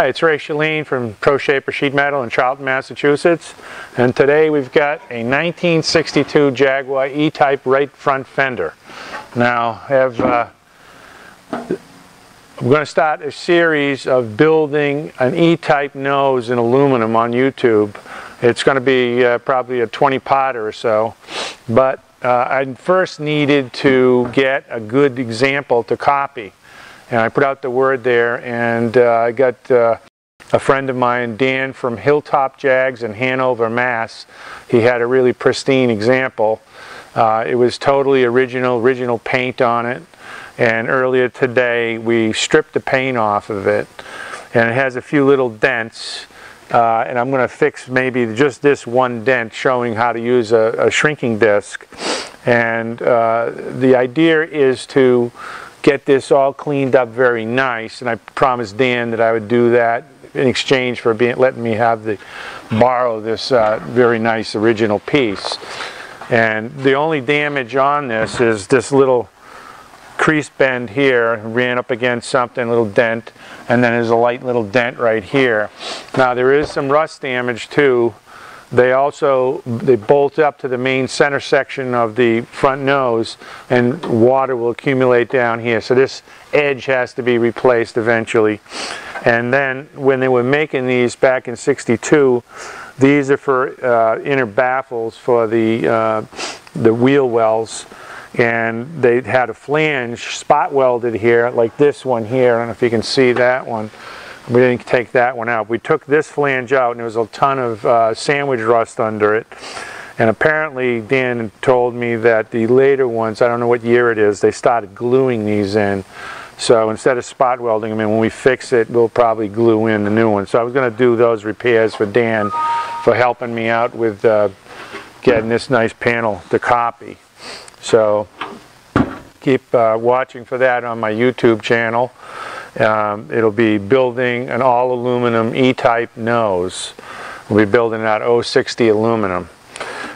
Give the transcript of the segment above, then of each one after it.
Hi, it's Wray Schelin from Pro Shaper Sheet Metal in Charlton, Massachusetts, and today we've got a 1962 Jaguar E-type right front fender. Now, I'm going to start a series of building an E-type nose in aluminum on YouTube. It's going to be probably a 20-parter or so, but I first needed to get a good example to copy. And I put out the word there, and I got a friend of mine, Dan, from Hilltop Jags in Hanover, Mass. He had a really pristine example. It was totally original paint on it. And earlier today, we stripped the paint off of it. And it has a few little dents. And I'm going to fix maybe just this one dent, showing how to use a shrinking disc. And the idea is to get this all cleaned up very nice, and I promised Dan that I would do that in exchange for letting me borrow this very nice original piece. And the only damage on this is this little crease bend here, ran up against something, little dent, and then there's a light little dent right here. Now there is some rust damage too. They bolt up to the main center section of the front nose, and water will accumulate down here. So this edge has to be replaced eventually. And then when they were making these back in '62, these are for inner baffles for the wheel wells, and they had a flange spot welded here, like this one here. I don't know if you can see that one. We didn't take that one out. We took this flange out, and there was a ton of sandwich rust under it. And apparently Dan told me that the later ones, I don't know what year it is, they started gluing these in. So instead of spot welding them in, when we fix it, we'll probably glue in the new one. So I was going to do those repairs for Dan for helping me out with getting this nice panel to copy. So keep watching for that on my YouTube channel. It'll be building an all aluminum E-type nose. We'll be building out 060 aluminum.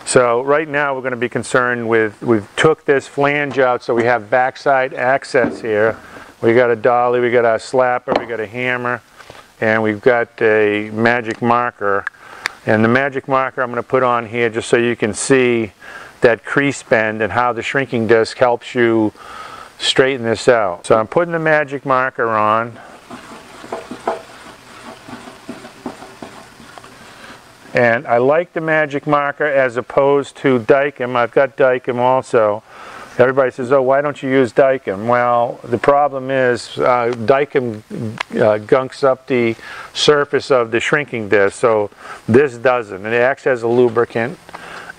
So right now we're going to be concerned with, we've took this flange out so we have backside access here. We got a dolly, we got a slapper, we got a hammer, and we've got a magic marker. And the magic marker I'm going to put on here just so you can see that crease bend and how the shrinking disc helps you straighten this out. So I'm putting the magic marker on, and I like the magic marker as opposed to Dykem. I've got Dykem also. Everybody says, oh, why don't you use Dykem? Well, the problem is Dykem gunks up the surface of the shrinking disc, so this doesn't. It acts as a lubricant,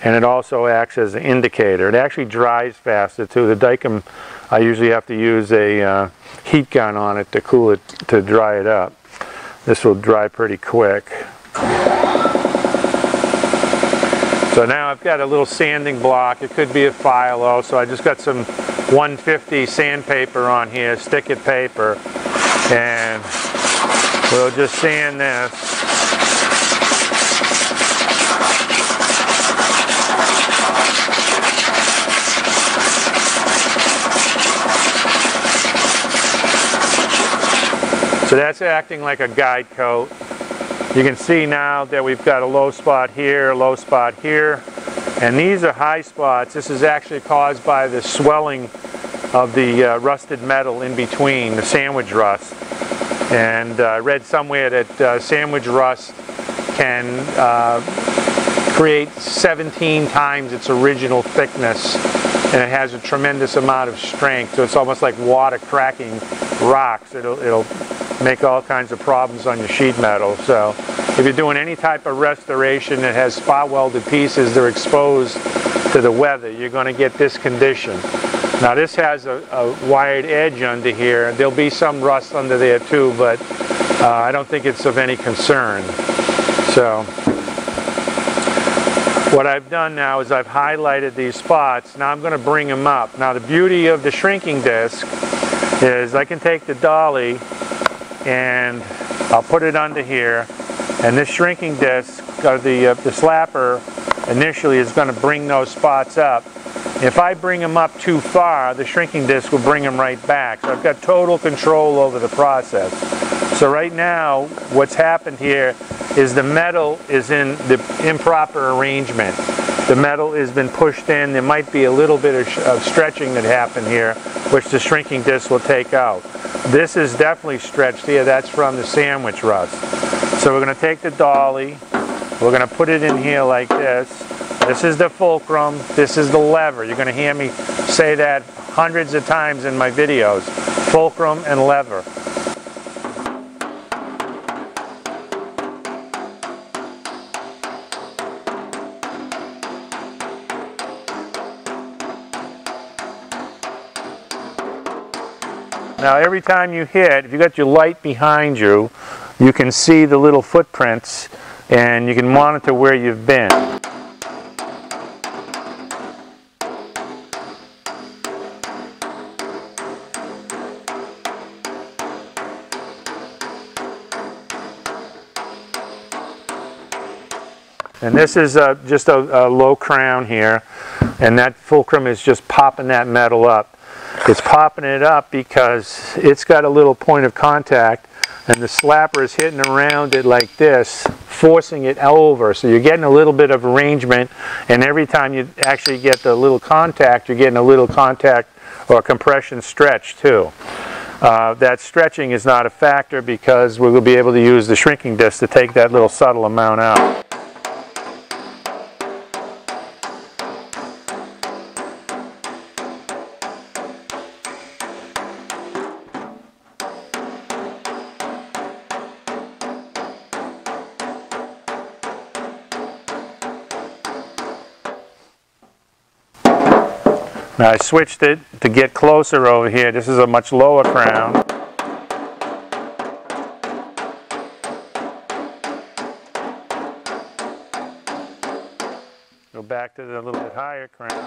and it also acts as an indicator. It actually dries faster too. The Dykem, I usually have to use a heat gun on it to cool it, to dry it up. This will dry pretty quick. So now I've got a little sanding block. It could be a Philo, so I just got some 150 sandpaper on here, stick it paper, and we'll just sand this. So that's acting like a guide coat. You can see now that we've got a low spot here, low spot here, and these are high spots. This is actually caused by the swelling of the rusted metal in between, the sandwich rust. And I read somewhere that sandwich rust can create 17 times its original thickness, and it has a tremendous amount of strength. So it's almost like water cracking rocks. It'll make all kinds of problems on your sheet metal. So if you're doing any type of restoration that has spot welded pieces, they're exposed to the weather, you're going to get this condition. Now this has a wired edge under here. There'll be some rust under there too, but I don't think it's of any concern. So what I've done now is I've highlighted these spots. Now I'm going to bring them up. Now the beauty of the shrinking disc is I can take the dolly and I'll put it under here, and this shrinking disc, or the slapper initially, is going to bring those spots up. If I bring them up too far, the shrinking disc will bring them right back. So I've got total control over the process. So right now, what's happened here is the metal is in the improper arrangement. The metal has been pushed in. There might be a little bit of stretching that happened here, which the shrinking disc will take out. This is definitely stretched here. That's from the sandwich rust. So we're going to take the dolly. We're going to put it in here like this. This is the fulcrum. This is the lever. You're going to hear me say that hundreds of times in my videos. Fulcrum and lever. Now every time you hit, if you got your light behind you, you can see the little footprints and you can monitor where you've been. And this is just a low crown here, and that fulcrum is just popping that metal up. It's popping it up because it's got a little point of contact and the slapper is hitting around it like this, forcing it over. So you're getting a little bit of arrangement, and every time you actually get the little contact, you're getting a little contact or compression stretch too. That stretching is not a factor because we'll be able to use the shrinking disc to take that little subtle amount out. Now I switched it to get closer over here. This is a much lower crown. Go back to the little bit higher crown.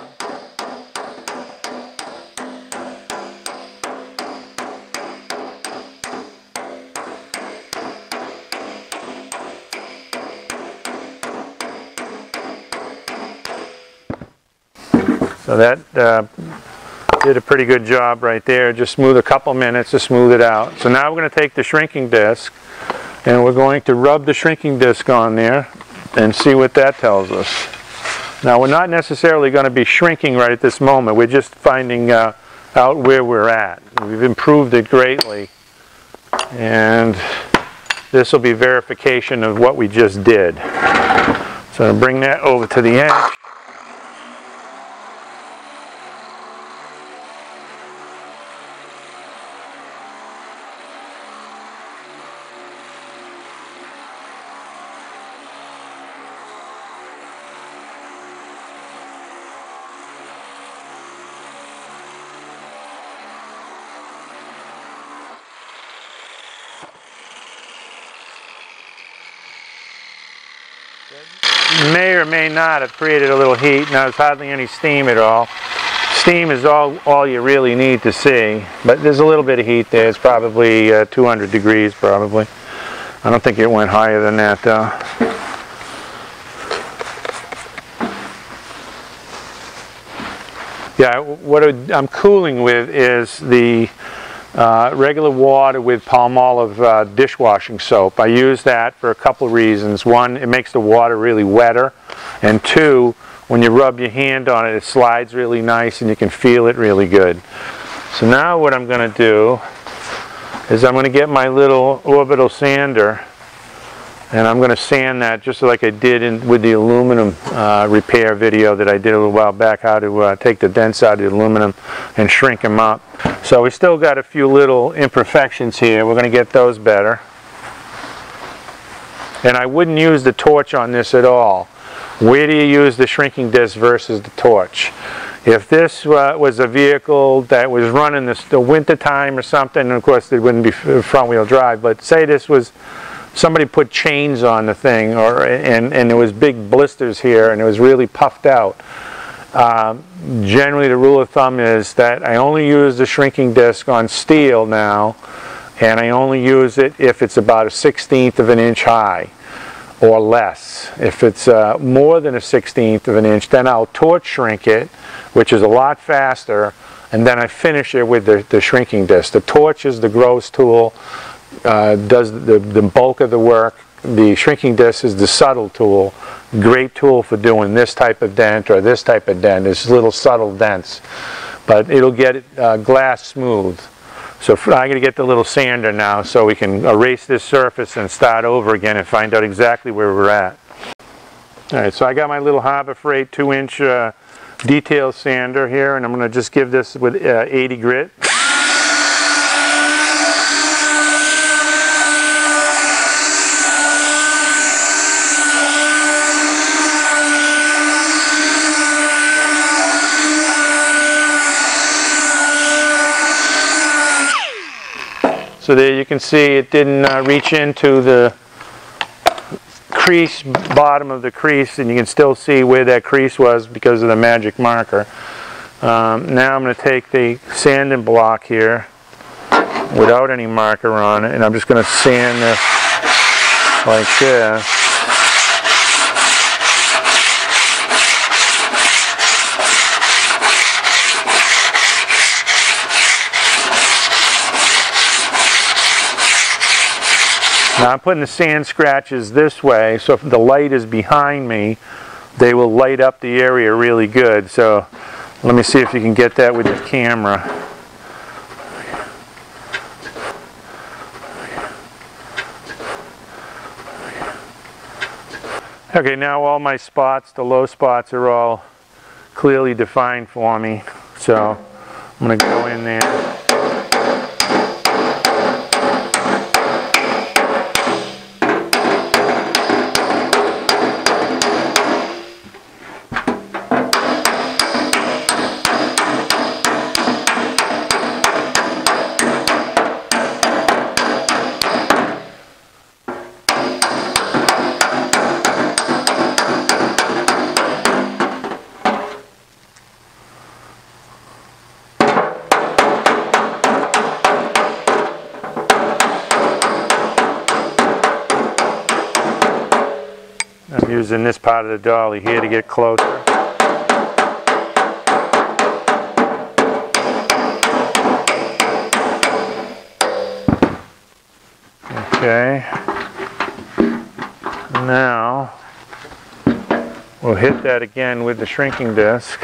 So that did a pretty good job right there. Just smooth a couple minutes to smooth it out. So now we're going to take the shrinking disc and we're going to rub the shrinking disc on there and see what that tells us. Now we're not necessarily going to be shrinking right at this moment. We're just finding out where we're at. We've improved it greatly, and this will be verification of what we just did. So I'll bring that over to the edge. May or may not have created a little heat. Now there's hardly any steam at all. Steam is all you really need to see, but there's a little bit of heat there. It's probably 200 degrees probably. I don't think it went higher than that though. Yeah, what I'm cooling with is the regular water with palm olive dishwashing soap. I use that for a couple reasons. One, it makes the water really wetter, and two, when you rub your hand on it, it slides really nice and you can feel it really good. So now what I'm going to do is I'm going to get my little orbital sander and I'm going to sand that just like I did with the aluminum repair video that I did a little while back, how to take the dents out of the aluminum and shrink them up. So we still got a few little imperfections here. We're going to get those better. And I wouldn't use the torch on this at all. Where do you use the shrinking disc versus the torch? If this was a vehicle that was running the winter time or something, of course it wouldn't be front wheel drive, but say this was somebody put chains on the thing, or and there was big blisters here and it was really puffed out. Generally the rule of thumb is that I only use the shrinking disc on steel now, and I only use it if it's about 1/16 of an inch high or less. If it's more than 1/16 of an inch, then I'll torch shrink it, which is a lot faster, and then I finish it with the shrinking disc. The torch is the gross tool. does the bulk of the work. The shrinking disc is the subtle tool, great tool for doing this type of dent or this type of dent. It's little subtle dents, but it'll get glass smooth. So I'm going to get the little sander now so we can erase this surface and start over again and find out exactly where we're at. Alright, so I got my little Harbor Freight 2-inch detail sander here, and I'm going to just give this with 80 grit. So there you can see it didn't reach into the crease, bottom of the crease, and you can still see where that crease was because of the magic marker. Now I'm going to take the sanding block here without any marker on it, and I'm just going to sand this like this. Now I'm putting the sand scratches this way, so if the light is behind me, they will light up the area really good. So let me see if you can get that with your camera. Okay, now all my spots, the low spots, are all clearly defined for me. So I'm going to go in there. Using this part of the dolly here to get closer. Okay. Now we'll hit that again with the shrinking disc.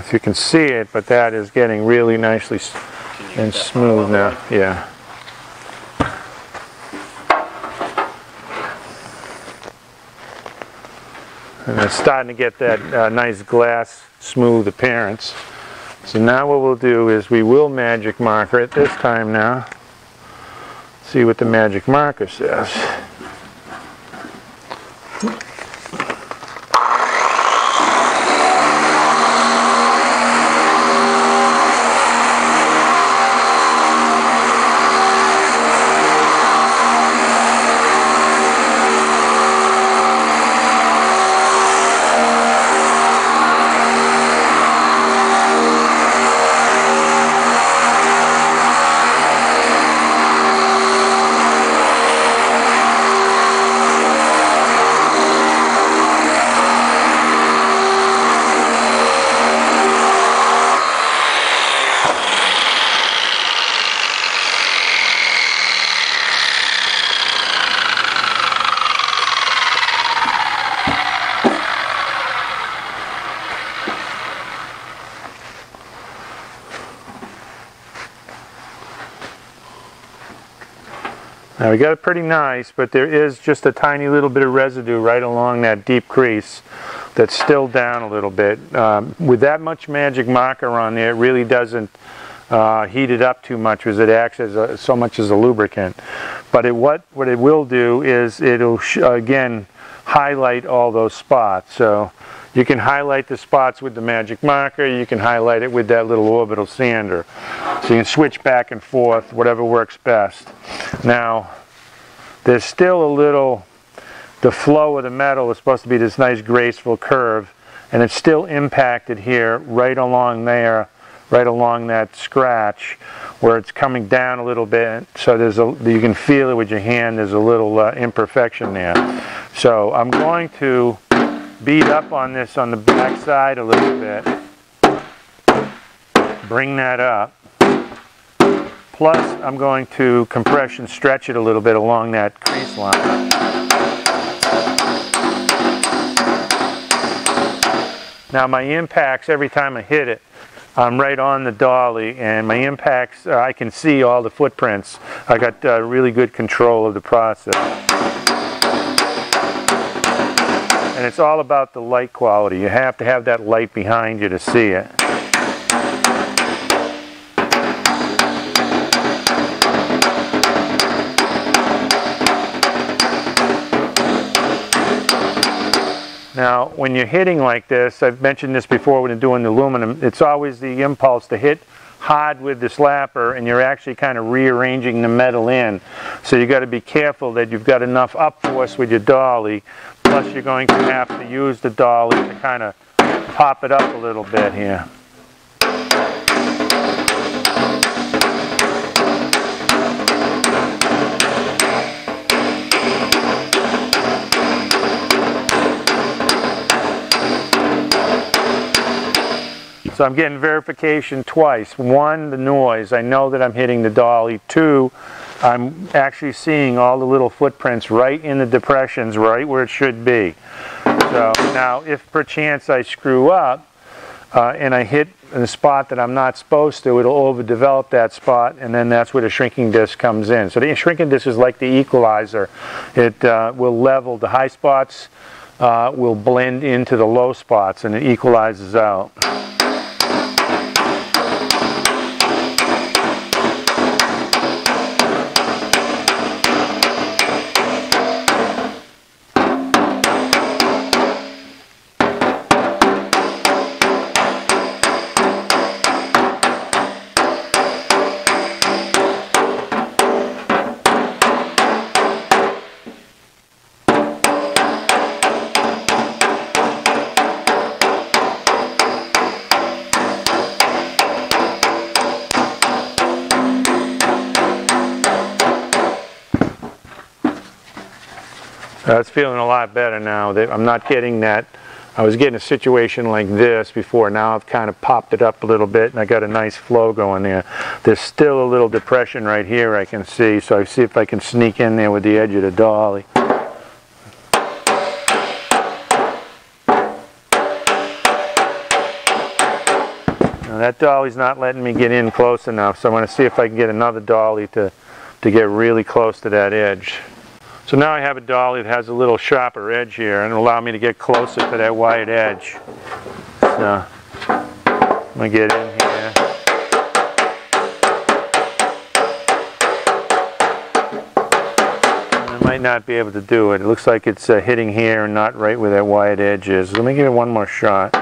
If you can see it, but that is getting really nicely and smooth now. Yeah. And it's starting to get that nice glass smooth appearance. So now what we'll do is we will magic marker it this time now. See what the magic marker says. Now we got it pretty nice, but there is just a tiny little bit of residue right along that deep crease that's still down a little bit. With that much magic marker on there, it really doesn't heated up too much, because it acts as a, so much as a lubricant. But it, what it will do is it'll again highlight all those spots. So you can highlight the spots with the magic marker, you can highlight it with that little orbital sander. So you can switch back and forth, whatever works best. Now there's still a little, the flow of the metal is supposed to be this nice graceful curve, and it's still impacted here right along there, right along that scratch where it's coming down a little bit, so there's a, you can feel it with your hand, there's a little imperfection there. So I'm going to beat up on this on the back side a little bit, bring that up, plus I'm going to compression stretch it a little bit along that crease line. Now my impacts, every time I hit it, I'm right on the dolly, and my impacts, I can see all the footprints. I got really good control of the process. And it's all about the light quality. You have to have that light behind you to see it. Now, when you're hitting like this, I've mentioned this before when doing the aluminum, it's always the impulse to hit hard with the slapper, and you're actually kind of rearranging the metal in. So you've got to be careful that you've got enough up force with your dolly, plus you're going to have to use the dolly to kind of pop it up a little bit here. So I'm getting verification twice. One, the noise. I know that I'm hitting the dolly. Two, I'm actually seeing all the little footprints right in the depressions, right where it should be. So now, if perchance I screw up and I hit in a spot that I'm not supposed to, it'll overdevelop that spot, and then that's where the shrinking disc comes in. So the shrinking disc is like the equalizer. It will level the high spots, will blend into the low spots, and it equalizes out. It's feeling a lot better now. I'm not getting that. I was getting a situation like this before. Now I've kind of popped it up a little bit, and I got a nice flow going there. There's still a little depression right here I can see, so I see if I can sneak in there with the edge of the dolly. Now that dolly's not letting me get in close enough, so I'm going to see if I can get another dolly to get really close to that edge. So now I have a dolly that has a little sharper edge here, and it'll allow me to get closer to that wide edge. So I'm going to get in here. I might not be able to do it. It looks like it's hitting here and not right where that wide edge is. Let me give it one more shot.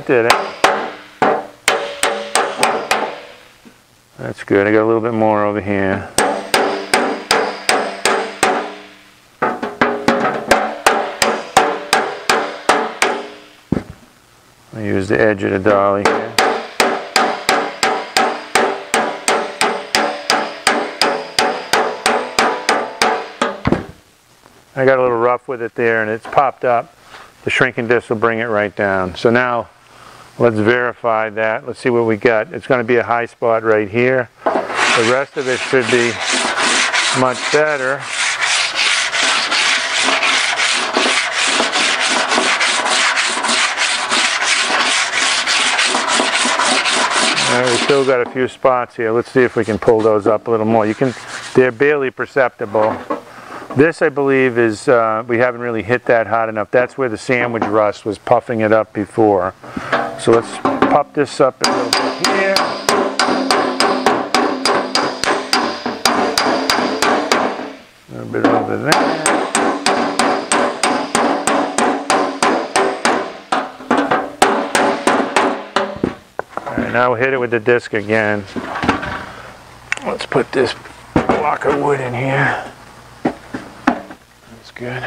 That did it. That's good. I got a little bit more over here. I use the edge of the dolly here. I got a little rough with it there, and it's popped up. The shrinking disc will bring it right down. So now, let's verify that. Let's see what we got. It's going to be a high spot right here. The rest of it should be much better. All right, we've still got a few spots here. Let's see if we can pull those up a little more. They're barely perceptible. This, I believe, is, we haven't really hit that hot enough. That's where the sandwich rust was puffing it up before. So let's puff this up a little bit here. A little bit over there. All right, now we'll hit it with the disc again. Let's put this block of wood in here. Good.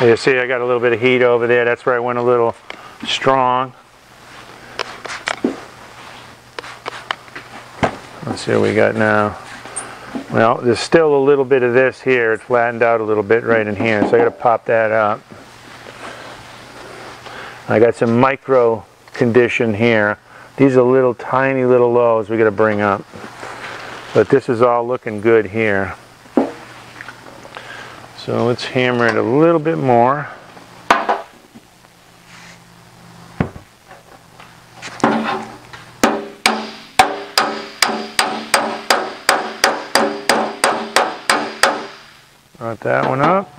You see, I got a little bit of heat over there. That's where I went a little strong. Let's see what we got now. Well, there's still a little bit of this here. It flattened out a little bit right in here, so I got to pop that up. I got some micro condition here. These are little tiny little lows we got to bring up. But this is all looking good here. So let's hammer it a little bit more. Brought that one up.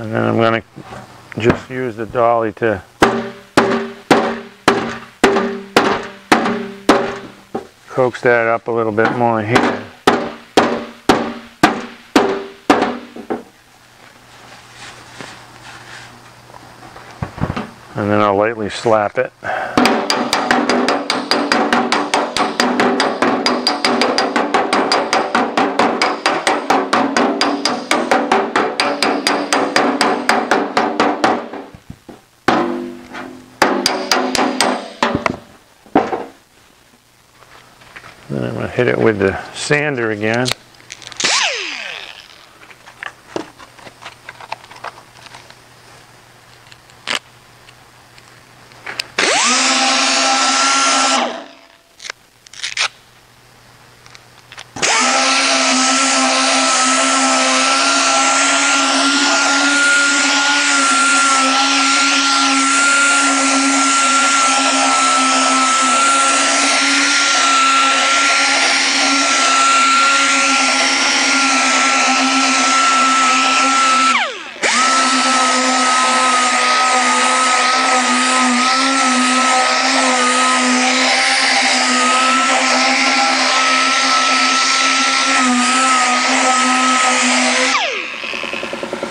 And then I'm going to just use the dolly to coax that up a little bit more here. And then I'll lightly slap it. Then I'm going to hit it with the sander again.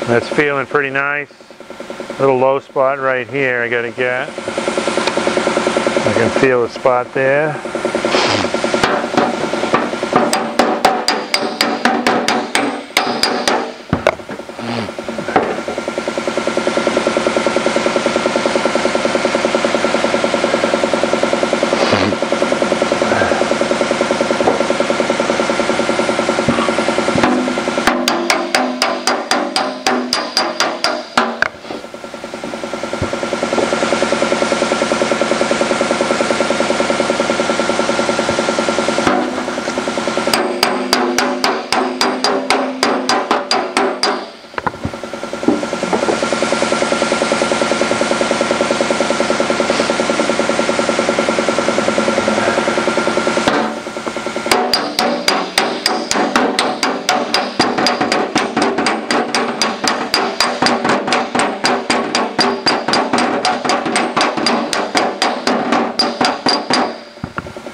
That's feeling pretty nice. Little low spot right here I gotta get. I can feel the spot there.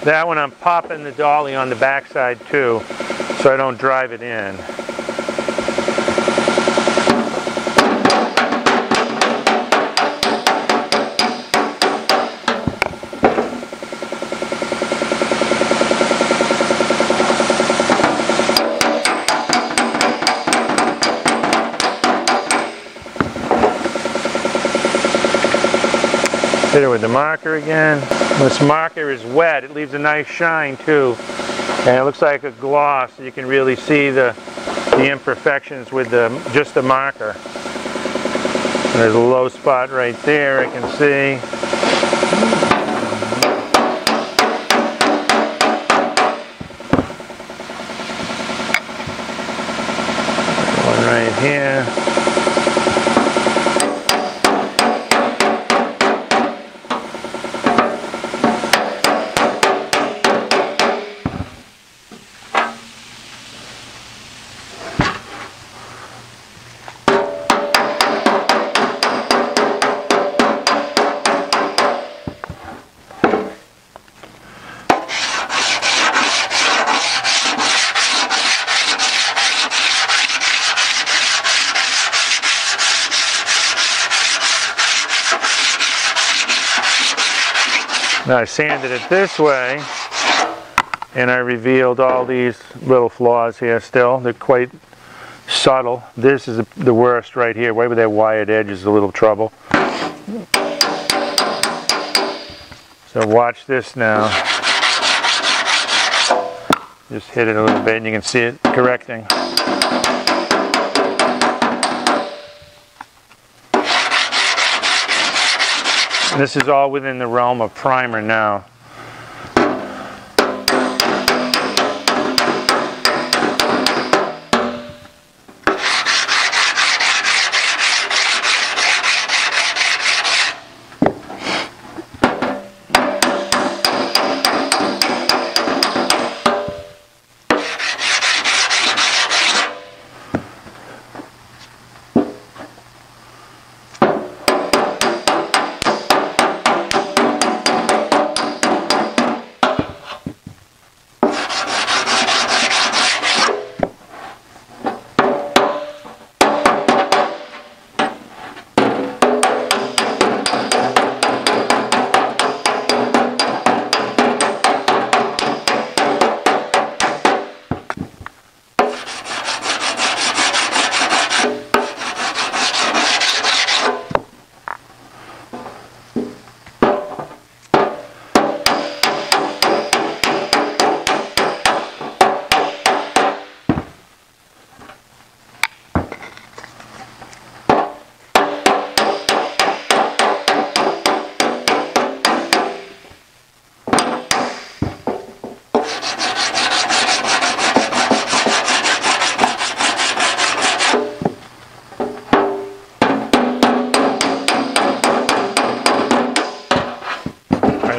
That one I'm popping the dolly on the backside too, so I don't drive it in. Hit it with the marker again. This marker is wet. It leaves a nice shine too. And it looks like a gloss. You can really see the imperfections with just the marker. There's a low spot right there, I can see. One right here. Now I sanded it this way, and I revealed all these little flaws here still. They're quite subtle. This is the worst right here. Right with that wired edge is a little trouble. So watch this now. Just hit it a little bit and you can see it correcting. This is all within the realm of primer now.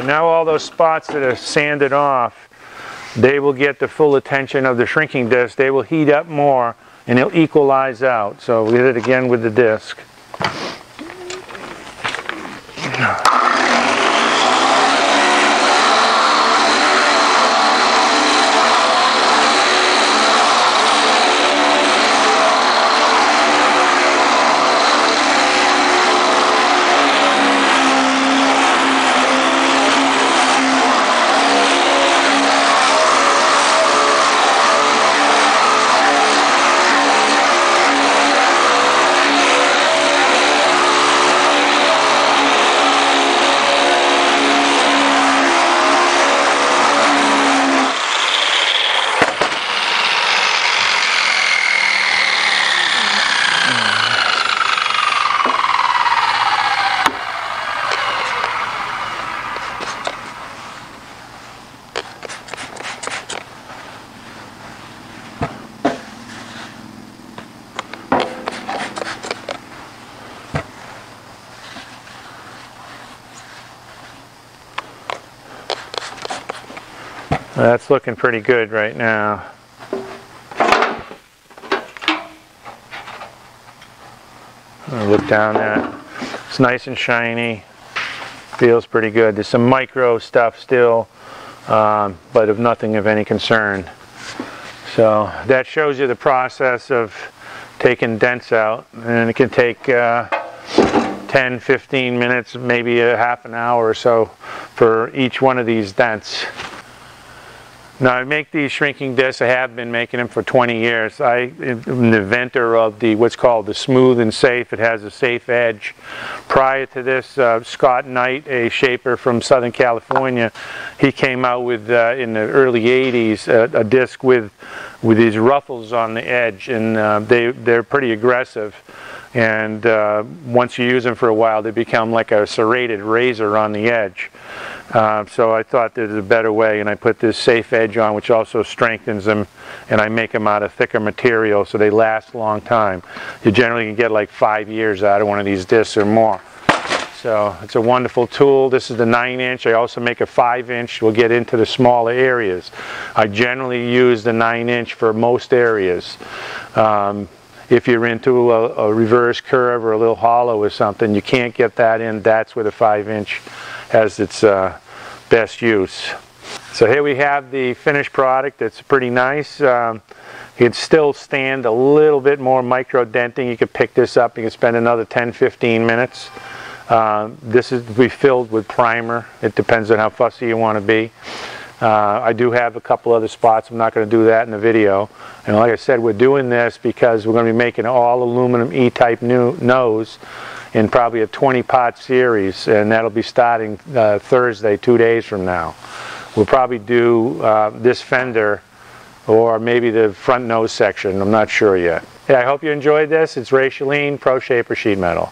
Now all those spots that are sanded off, they will get the full attention of the shrinking disc. They will heat up more and they'll equalize out. So we'll hit it again with the disc. That's looking pretty good right now. I'll look down at it. It's nice and shiny. Feels pretty good. There's some micro stuff still but of nothing of any concern. So that shows you the process of taking dents out, and it can take 10, 15 minutes, maybe a half an hour or so for each one of these dents. Now, I make these shrinking discs. I have been making them for 20 years. I am the inventor of the what's called the Smooth and Safe. It has a safe edge. Prior to this, Scott Knight, a shaper from Southern California, he came out with, in the early 80s, a disc with these ruffles on the edge, and they're pretty aggressive. And once you use them for a while, they become like a serrated razor on the edge. So I thought there's a better way, and I put this safe edge on, which also strengthens them, and I make them out of thicker material so they last a long time. You generally can get like 5 years out of one of these discs or more. So it's a wonderful tool. This is the 9-inch. I also make a 5-inch. We'll get into the smaller areas. I generally use the 9-inch for most areas. If you're into a reverse curve or a little hollow or something, you can't get that in. That's where the 5-inch has its best use. So here we have the finished product. It's pretty nice. It'd still stand a little bit more micro denting. You could pick this up. You could spend another 10, 15 minutes. This is to be filled with primer. It depends on how fussy you want to be. I do have a couple other spots. I'm not going to do that in the video. And like I said, we're doing this because we're going to be making an all aluminum E-type new nose in probably a 20-part series, and that'll be starting Thursday, 2 days from now. We'll probably do this fender or maybe the front nose section. I'm not sure yet. Yeah, I hope you enjoyed this. It's Wray Schelin, Pro Shaper Sheet Metal.